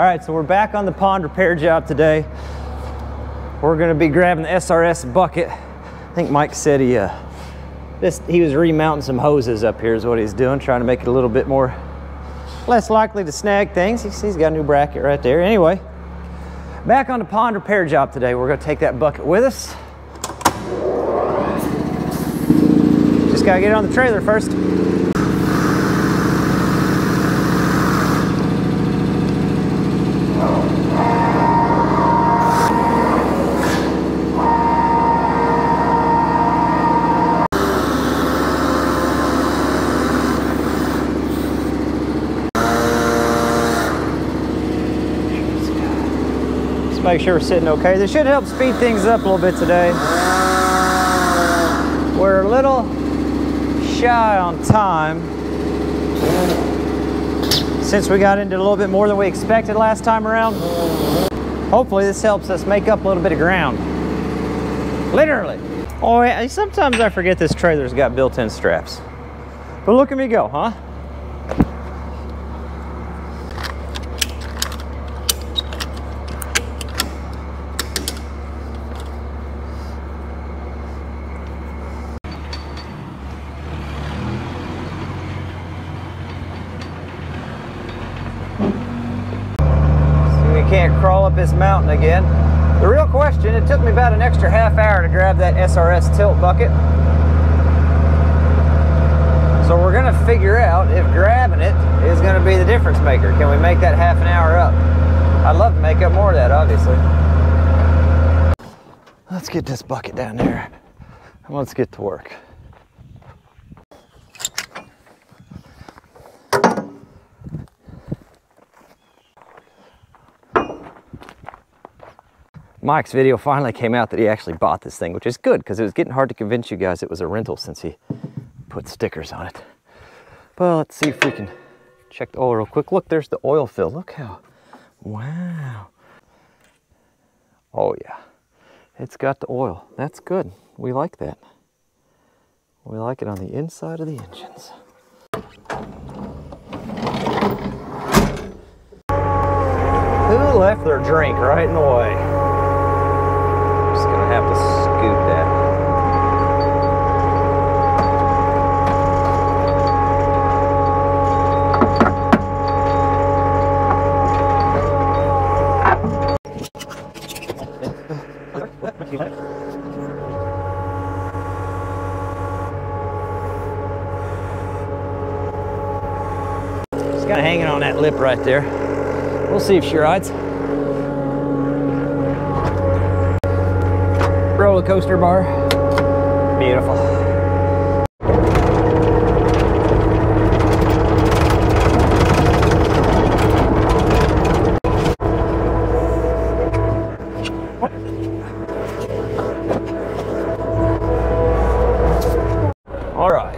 All right, so we're back on the pond repair job today. We're gonna be grabbing the SRS bucket. I think Mike said he was remounting some hoses up here is what he's doing, trying to make it a little bit more less likely to snag things. He's got a new bracket right there. Anyway, back on the pond repair job today. We're gonna take that bucket with us. Just gotta get it on the trailer first. Just make sure we're sitting okay. This should help speed things up a little bit today. We're a little shy on time since we got into a little bit more than we expected last time around. Hopefully this helps us make up a little bit of ground, literally. Oh yeah, sometimes I forget this trailer's got built-in straps, but look at me go, huh? Can't crawl up this mountain again. The real question, it took me about an extra half hour to grab that SRS tilt bucket. So we're gonna figure out if grabbing it is gonna be the difference maker. Can we make that half an hour up? I'd love to make up more of that, obviously. Let's get this bucket down there and let's get to work. Mike's video finally came out that he actually bought this thing, which is good because it was getting hard to convince you guys it was a rental since he put stickers on it. Well, let's see if we can check the oil real quick. Look, there's the oil fill. Look how, wow. Oh yeah, it's got the oil. That's good. We like that. We like it on the inside of the engines. Who left their drink right in the way? Have to scoop that. Just kind of hanging on that lip right there. We'll see if she rides. Roller coaster bar. Beautiful. All right.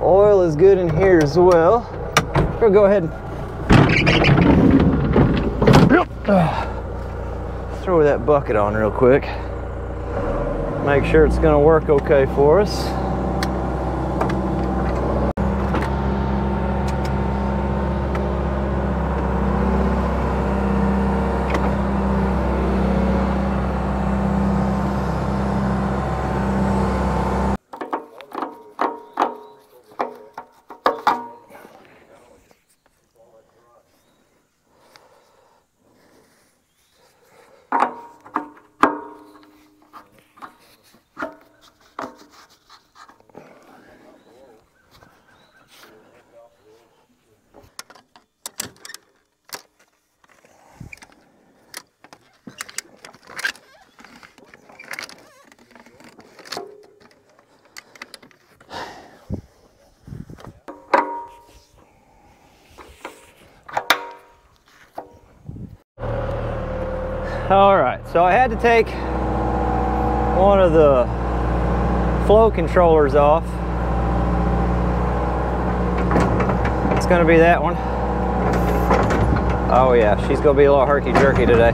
Oil is good in here as well. We'll go ahead and throw that bucket on real quick. Make sure it's gonna work okay for us. All right, so I had to take one of the flow controllers off. It's gonna be that one. Oh yeah, she's gonna be a little herky-jerky today.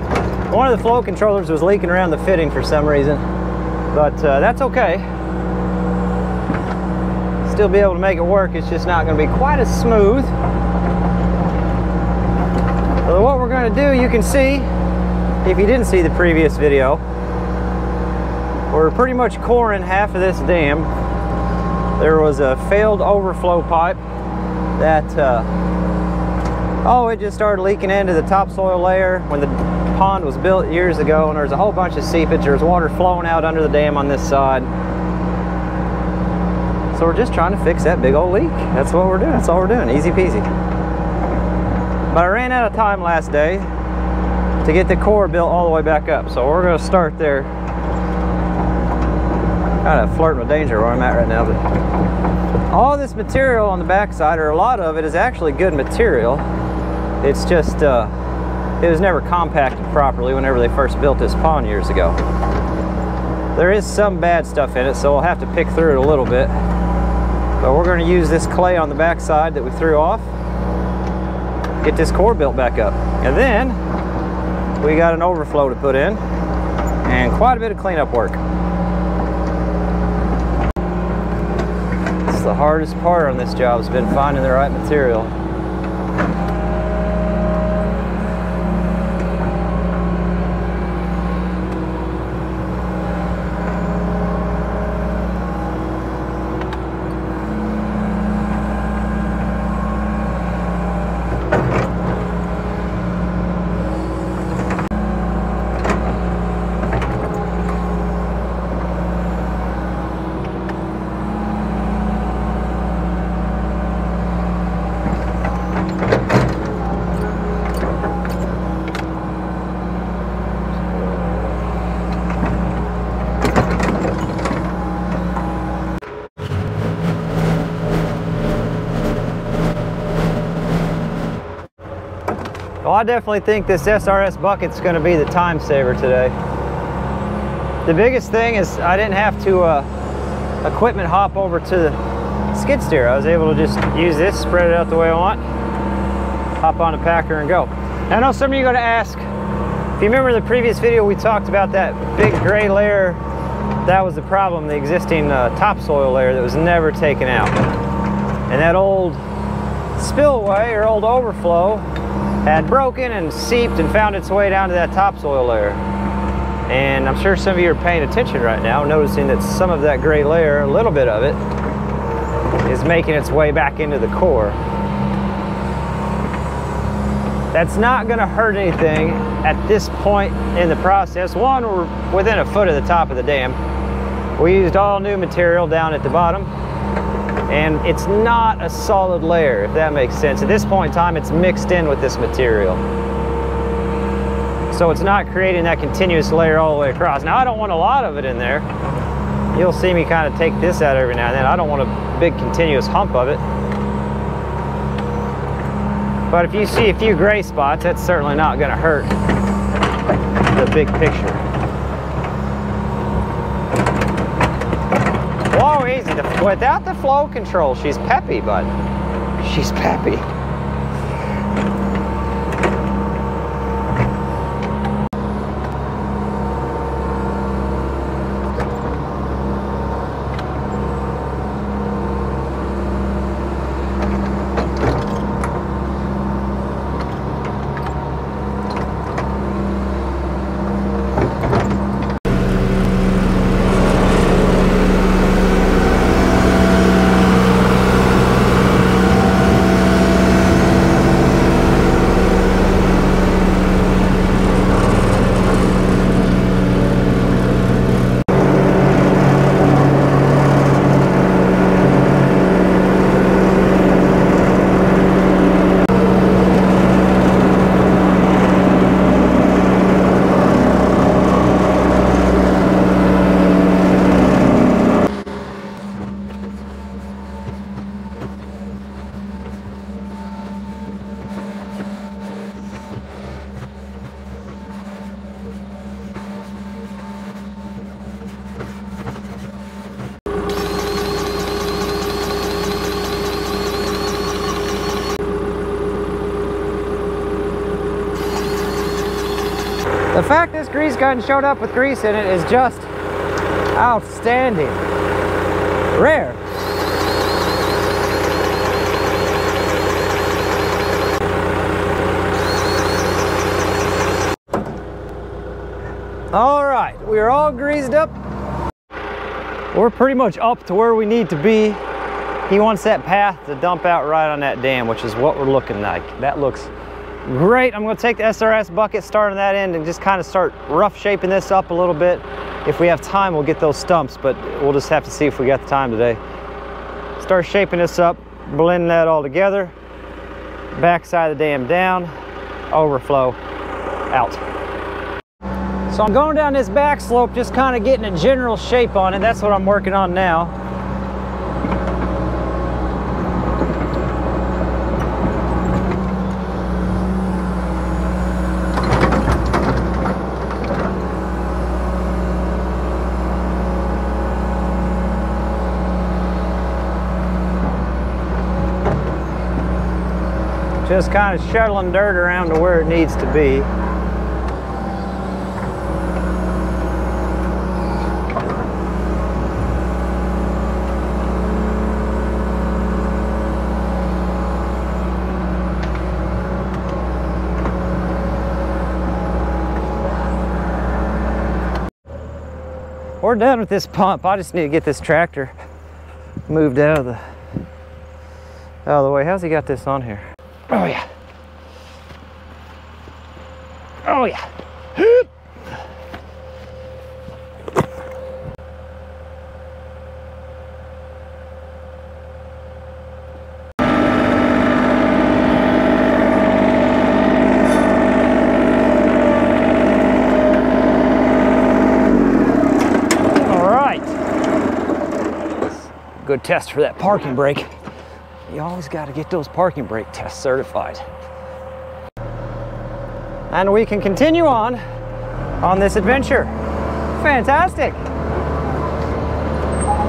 One of the flow controllers was leaking around the fitting for some reason, but that's okay. Still be able to make it work, it's just not gonna be quite as smooth. So what we're gonna trying to do, you can see, if you didn't see the previous video, we're pretty much coring half of this dam. There was a failed overflow pipe that, it just started leaking into the topsoil layer when the pond was built years ago, and there's a whole bunch of seepage. There's water flowing out under the dam on this side. So we're just trying to fix that big old leak. That's what we're doing. That's all we're doing. Easy peasy. But I ran out of time last day to get the core built all the way back up. So we're going to start there. Kind of flirting with danger where I'm at right now, but all this material on the backside, or a lot of it, is actually good material. It's just it was never compacted properly whenever they first built this pond years ago. There is some bad stuff in it, so we'll have to pick through it a little bit. But we're going to use this clay on the backside that we threw off, get this core built back up, and then we got an overflow to put in and quite a bit of cleanup work. The hardest part on this job has been finding the right material. I definitely think this SRS bucket's going to be the time saver today. The biggest thing is I didn't have to equipment hop over to the skid steer. I was able to just use this, spread it out the way I want, hop on a packer and go. And I know some of you are going to ask, if you remember the previous video we talked about that big gray layer, that was the problem, the existing topsoil layer that was never taken out. And that old spillway or old overflow had broken and seeped and found its way down to that topsoil layer. And I'm sure some of you are paying attention right now, noticing that some of that gray layer, a little bit of it, is making its way back into the core. That's not going to hurt anything at this point in the process. One, we're within a foot of the top of the dam. We used all new material down at the bottom. And it's not a solid layer, if that makes sense. At this point in time, it's mixed in with this material. So it's not creating that continuous layer all the way across. Now, I don't want a lot of it in there. You'll see me kind of take this out every now and then. I don't want a big continuous hump of it. But if you see a few gray spots, that's certainly not going to hurt the big picture. Oh, easy. Without the flow control, she's peppy, bud. She's peppy. The fact this grease gun showed up with grease in it is just outstanding. Rare. All right, we are all greased up. We're pretty much up to where we need to be. He wants that path to dump out right on that dam, which is what we're looking like. That looks great. I'm gonna take the SRS bucket, starting that end, and just kind of start rough shaping this up a little bit. If we have time, we'll get those stumps, but we'll just have to see if we got the time today. Start shaping this up, blending that all together. Backside of the dam down, overflow, out. So I'm going down this back slope, just kind of getting a general shape on it. That's what I'm working on now. Just kind of shuttling dirt around to where it needs to be. We're done with this pump. I just need to get this tractor moved out of the way. How's he got this on here? Oh yeah. Oh yeah. Hoop. All right. Good test for that parking brake. You always got to get those parking brake tests certified. And we can continue on this adventure. Fantastic.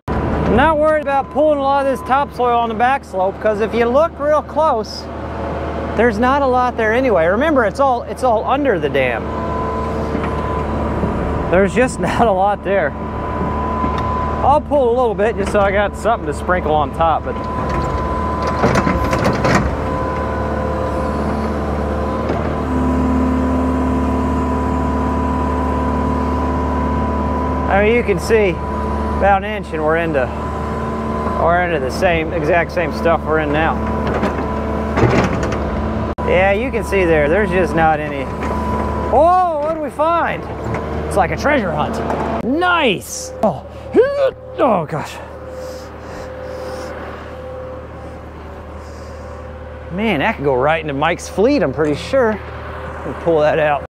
I'm not worried about pulling a lot of this topsoil on the back slope, because if you look real close, there's not a lot there anyway. Remember, it's all under the dam. There's just not a lot there. I'll pull a little bit just so I got something to sprinkle on top, but I mean, you can see about an inch and we're into the exact same stuff we're in now. Yeah, you can see there's just not any. Oh, what did we find? It's like a treasure hunt. Nice. Oh, oh gosh. Man, that could go right into Mike's fleet, I'm pretty sure. We'll pull that out.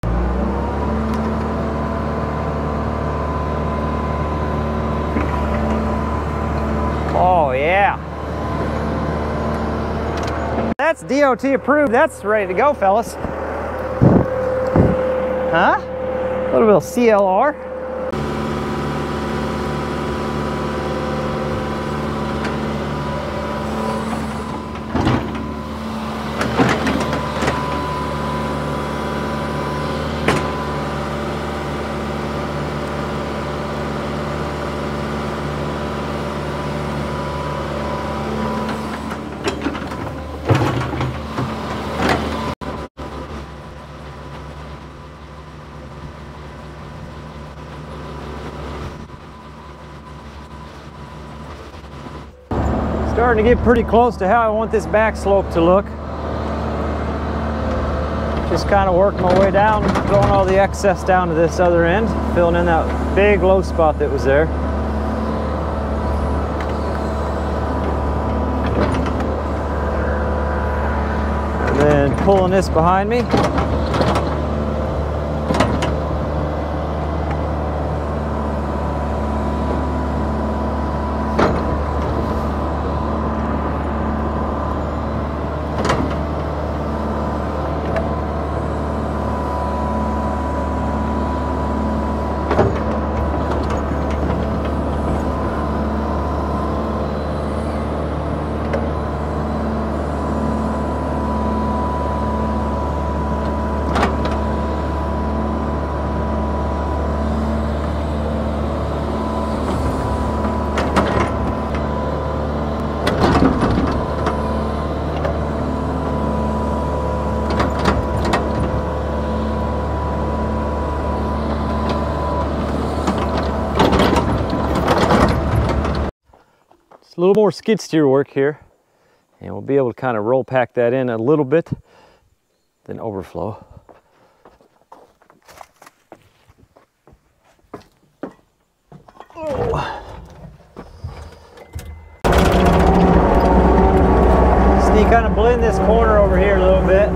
Oh yeah. That's DOT approved. That's ready to go, fellas. Huh? A little bit of CLR. Starting to get pretty close to how I want this back slope to look. Just kind of working my way down, throwing all the excess down to this other end, filling in that big low spot that was there. And then pulling this behind me. It's a little more skid steer work here, and we'll be able to kind of roll pack that in a little bit, then overflow. Oh. Just need to kind of blend this corner over here a little bit.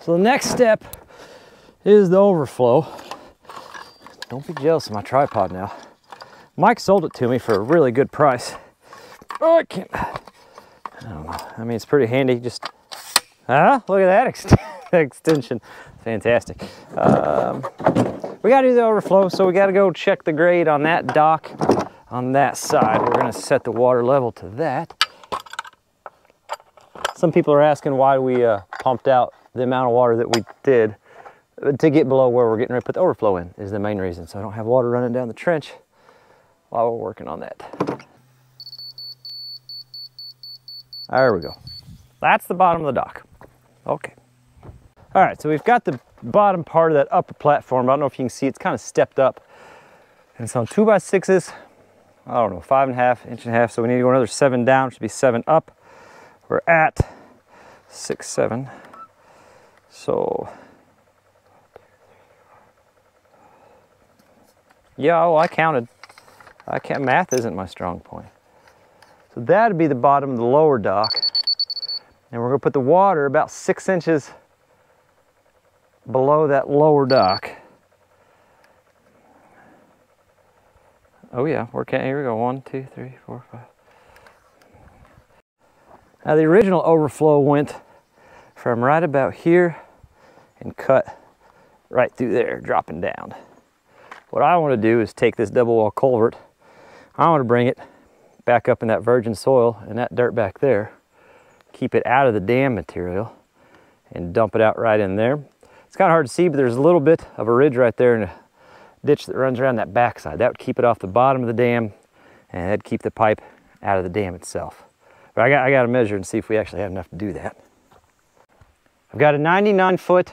So the next step is the overflow. Don't be jealous of my tripod now. Mike sold it to me for a really good price. Oh, I don't know. I mean, it's pretty handy. Just, look at that extension. Fantastic. We gotta do the overflow, so we gotta go check the grade on that dock on that side. We're gonna set the water level to that. Some people are asking why we pumped out the amount of water that we did to get below where we're getting ready to put the overflow in is the main reason. So I don't have water running down the trench while we're working on that. There we go. That's the bottom of the dock. Okay. All right, so we've got the bottom part of that upper platform. I don't know if you can see, it's kind of stepped up. And it's on 2x6s, I don't know, 5.5 inch and a half. So we need to go another 7 down, should be 7 up. We're at 6, 7. So, yeah, oh, I counted. Math isn't my strong point. So that'd be the bottom of the lower dock. And we're gonna put the water about 6 inches below that lower dock. Oh yeah, we're counting, here we go, 1, 2, 3, 4, 5. Now the original overflow went from right about here and cut right through there, dropping down. What I want to do is take this double wall culvert, I want to bring it back up in that virgin soil and that dirt back there, keep it out of the dam material and dump it out right in there. It's kind of hard to see, but there's a little bit of a ridge right there and a ditch that runs around that backside. That would keep it off the bottom of the dam and that'd keep the pipe out of the dam itself. But I got to measure and see if we actually have enough to do that. I've got a 99-foot,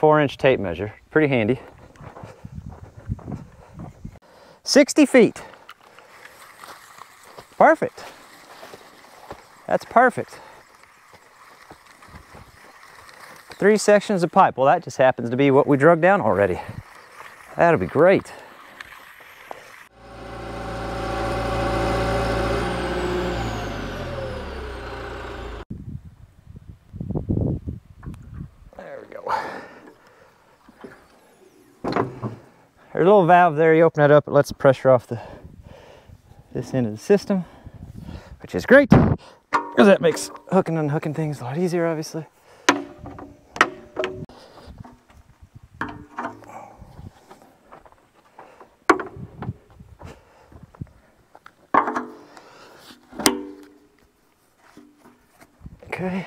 4-inch tape measure, pretty handy. 60 feet, perfect. That's perfect. 3 sections of pipe. Well, that just happens to be what we drug down already. That'll be great. There's a little valve there, you open that up, it lets the pressure off this end of the system, which is great, because that makes hooking and unhooking things a lot easier, obviously. Okay.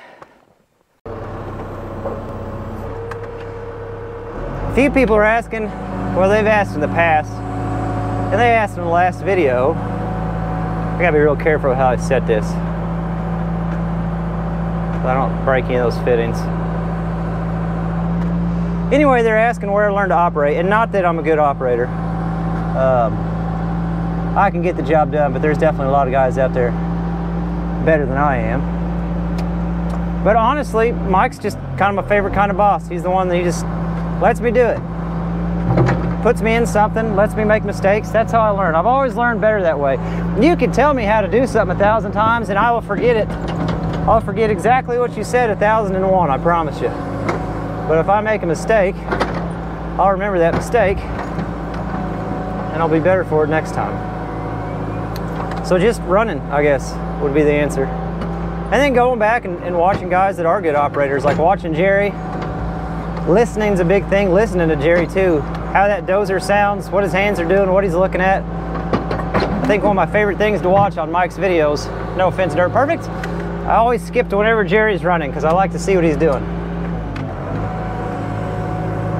A few people are asking, well, they've asked in the past, and they asked in the last video. I gotta be real careful how I set this, so I don't break any of those fittings. Anyway, they're asking where I learned to operate, and not that I'm a good operator. I can get the job done, but there's definitely a lot of guys out there better than I am. But honestly, Mike's just kind of my favorite kind of boss. He's the one that he just lets me do it. Puts me in something, lets me make mistakes. That's how I learn. I've always learned better that way. You can tell me how to do something 1,000 times and I will forget it. I'll forget exactly what you said 1,001, I promise you. But if I make a mistake, I'll remember that mistake and I'll be better for it next time. So just running, I guess, would be the answer. And then going back and watching guys that are good operators, like watching Jerry. Listening's a big thing, listening to Jerry too. How that dozer sounds, what his hands are doing, what he's looking at. I think one of my favorite things to watch on Mike's videos, no offense, Dirt Perfect, I always skip to whenever Jerry's running because I like to see what he's doing.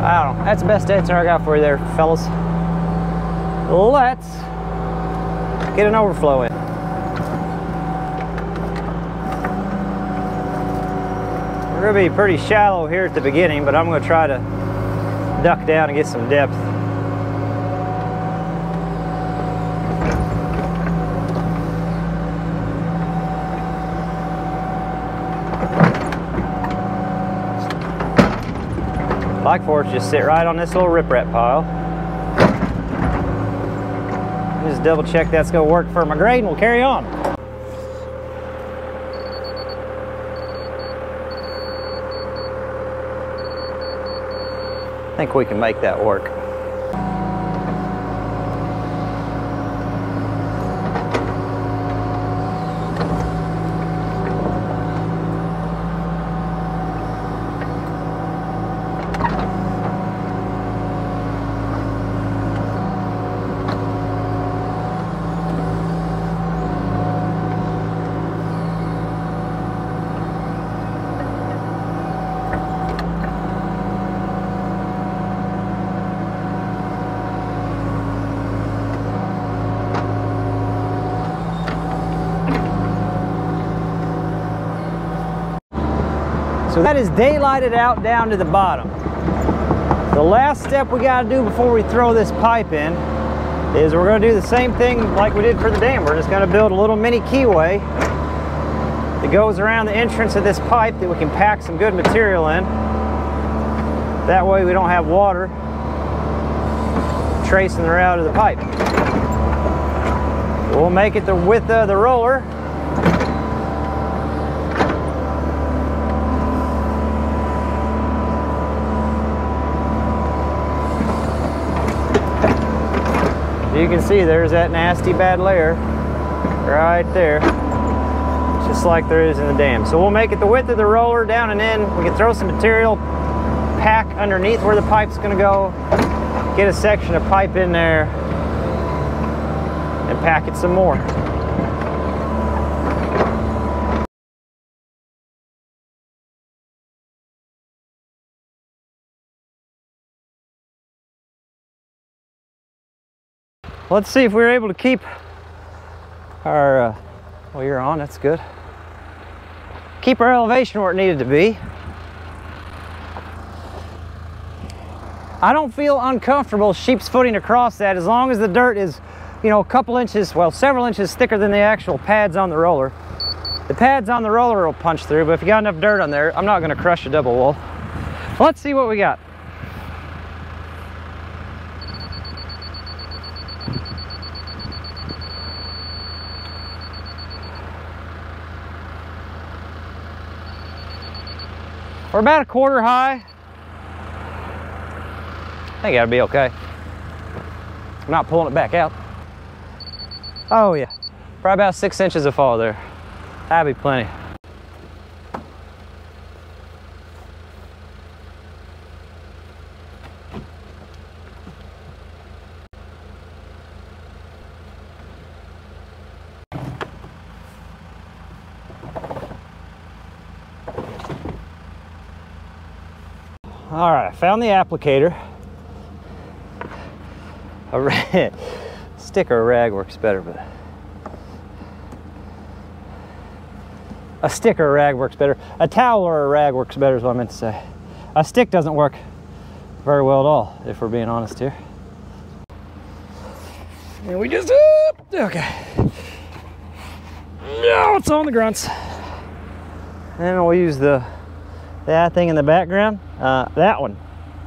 I don't know, that's the best answer I got for you there, fellas. Let's get an overflow in. We're going to be pretty shallow here at the beginning, but I'm going to try to duck down and get some depth. Like for it, just sit right on this little riprap pile. Just double check that's going to work for my grade and we'll carry on. I think we can make that work. So that is daylighted out down to the bottom. The last step we got to do before we throw this pipe in is we're going to do the same thing like we did for the dam. We're just going to build a little mini keyway that goes around the entrance of this pipe that we can pack some good material in. That way we don't have water tracing the route of the pipe. So we'll make it the width of the roller. You can see there's that nasty bad layer right there, just like there is in the dam. So we'll make it the width of the roller down and in. We can throw some material pack underneath where the pipe's going to go, get a section of pipe in there, and pack it some more. Let's see if we were able to keep our, well, you're on, that's good. Keep our elevation where it needed to be. I don't feel uncomfortable sheep's footing across that as long as the dirt is, you know, a couple inches, well, several inches thicker than the actual pads on the roller. The pads on the roller will punch through, but if you got enough dirt on there, I'm not gonna crush a double wall. Let's see what we got. We're about a quarter high. I think that'll be okay. I'm not pulling it back out. Oh yeah, probably about 6 inches of fall there. That'd be plenty. All right, I found the applicator. A rag, stick or a rag works better, but a stick or a rag works better. A towel or a rag works better is what I meant to say. A stick doesn't work very well at all, if we're being honest here. And we just, okay. No, it's on the grunts. And then we'll use the eye thing in the background. That one.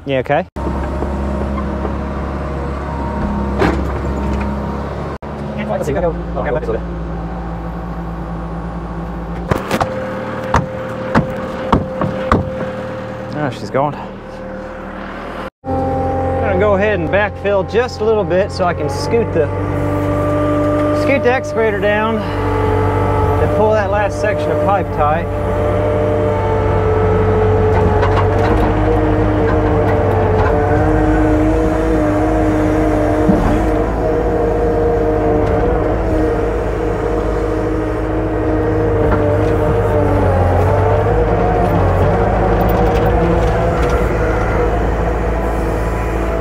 Yeah, okay. Oh, she's gone. I'm gonna go ahead and backfill just a little bit so I can scoot the excavator down and pull that last section of pipe tight.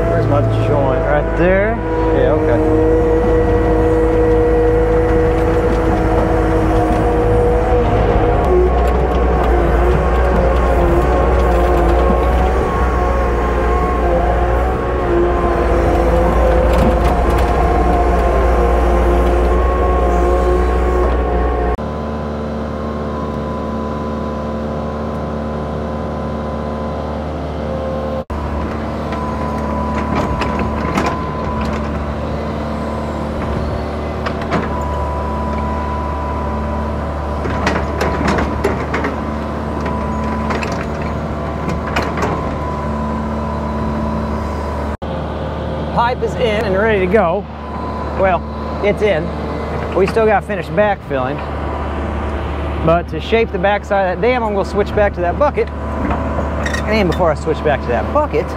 Where's my joint? Right there? Yeah, okay. Pipe is in and ready to go. Well, it's in. We still got to finish backfilling. But to shape the backside of that dam, I'm going to switch back to that bucket. And before I switch back to that bucket,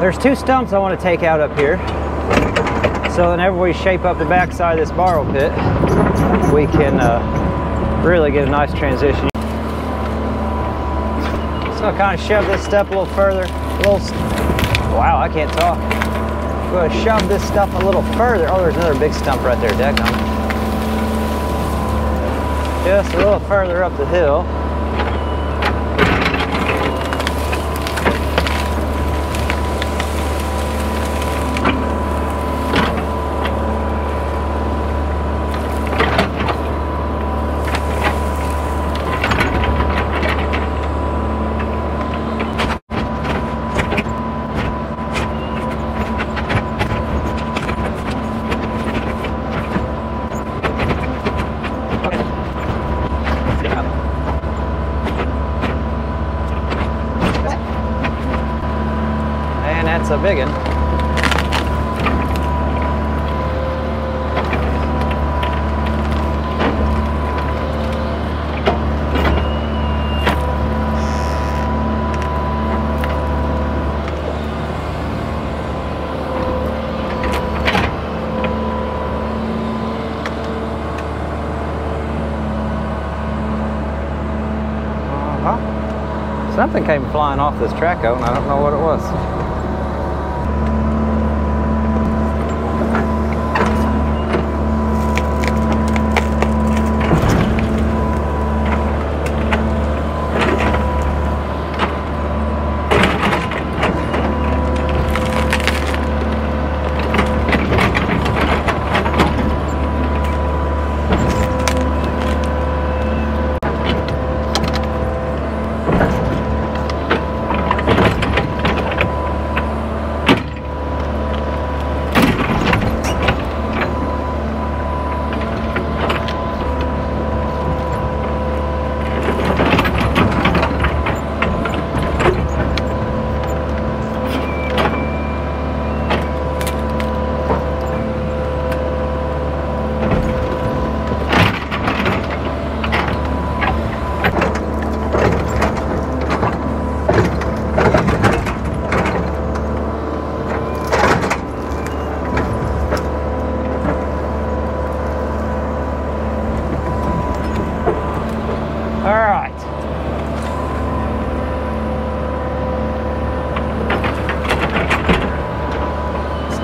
there's two stumps I want to take out up here. So whenever we shape up the backside of this borrow pit, we can really get a nice transition. So I'll kind of shove this step a little further. Wow, I can't talk. We're going to shove this stuff a little further. Oh, there's another big stump right there, Deckham. Just a little further up the hill. That's a big one. Something came flying off this traco and I don't know what it was.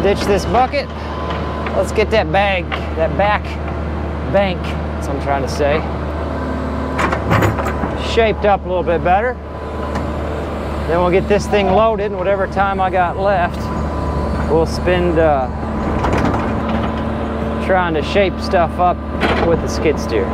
Ditch this bucket. Let's get that bag, that back bank, that's what I'm trying to say, shaped up a little bit better. Then we'll get this thing loaded, and whatever time I got left, we'll spend trying to shape stuff up with the skid steer.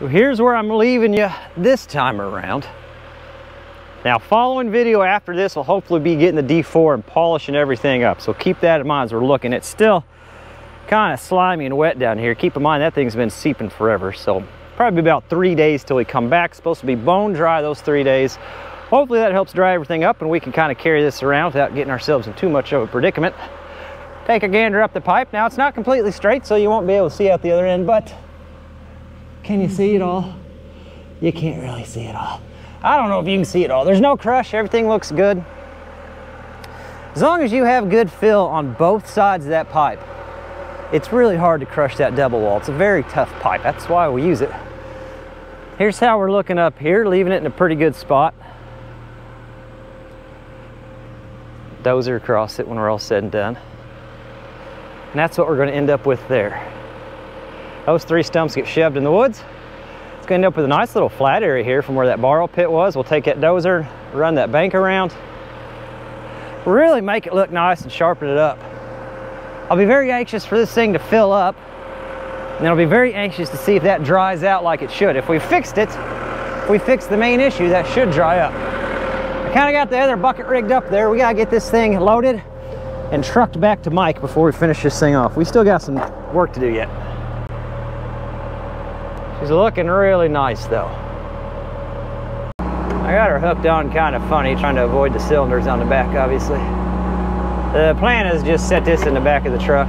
So here's where I'm leaving you this time around. Now, following video after this will hopefully be getting the D4 and polishing everything up. So keep that in mind as we're looking. It's still kind of slimy and wet down here. Keep in mind that thing's been seeping forever. So probably about 3 days till we come back. It's supposed to be bone dry those 3 days. Hopefully that helps dry everything up and we can kind of carry this around without getting ourselves in too much of a predicament. Take a gander up the pipe. Now, it's not completely straight, so you won't be able to see out the other end, but can you see it all? You can't really see it all. I don't know if you can see it all. There's no crush, everything looks good. As long as you have good fill on both sides of that pipe, it's really hard to crush that double wall. It's a very tough pipe, that's why we use it. Here's how we're looking up here, leaving it in a pretty good spot. Dozer across it when we're all said and done. And that's what we're gonna end up with there. Those three stumps get shoved in the woods. It's gonna end up with a nice little flat area here from where that borrow pit was. We'll take that dozer, run that bank around, really make it look nice and sharpen it up. I'll be very anxious for this thing to fill up, and I'll be very anxious to see if that dries out like it should. If we fixed it, if we fixed the main issue, that should dry up. I kinda got the other bucket rigged up there. We gotta get this thing loaded and trucked back to Mike before we finish this thing off. We still got some work to do yet. She's looking really nice though. I got her hooked on kind of funny, trying to avoid the cylinders on the back, obviously. The plan is just set this in the back of the truck.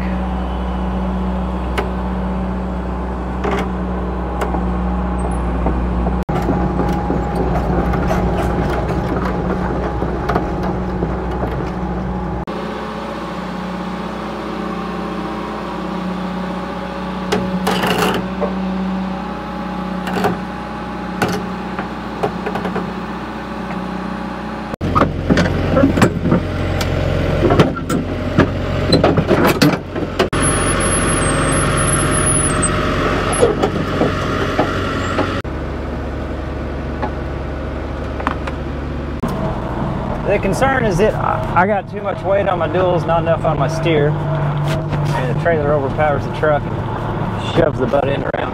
The concern is that I got too much weight on my duals, not enough on my steer, and the trailer overpowers the truck and shoves the butt end around.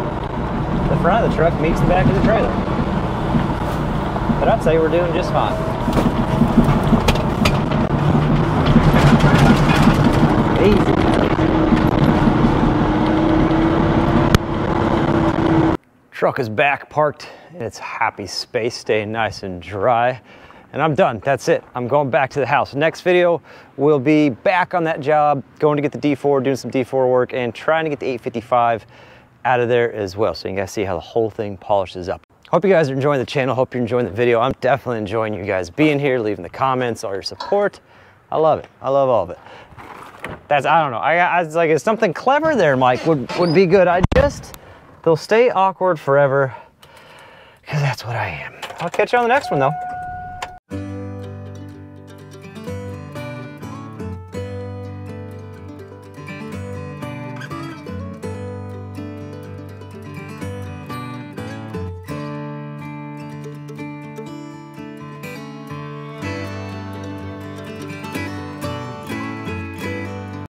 The front of the truck meets the back of the trailer. But I'd say we're doing just fine. Easy. Truck is back parked in its happy space, staying nice and dry. And I'm done, that's it. I'm going back to the house. Next video, we'll be back on that job, going to get the D4, doing some D4 work, and trying to get the 855 out of there as well. So you guys see how the whole thing polishes up. Hope you guys are enjoying the channel. Hope you're enjoying the video. I'm definitely enjoying you guys being here, leaving the comments, all your support. I love it, I love all of it. That's, I don't know, I was like, it's something clever there, Mike, would be good. They'll stay awkward forever, because that's what I am. I'll catch you on the next one though.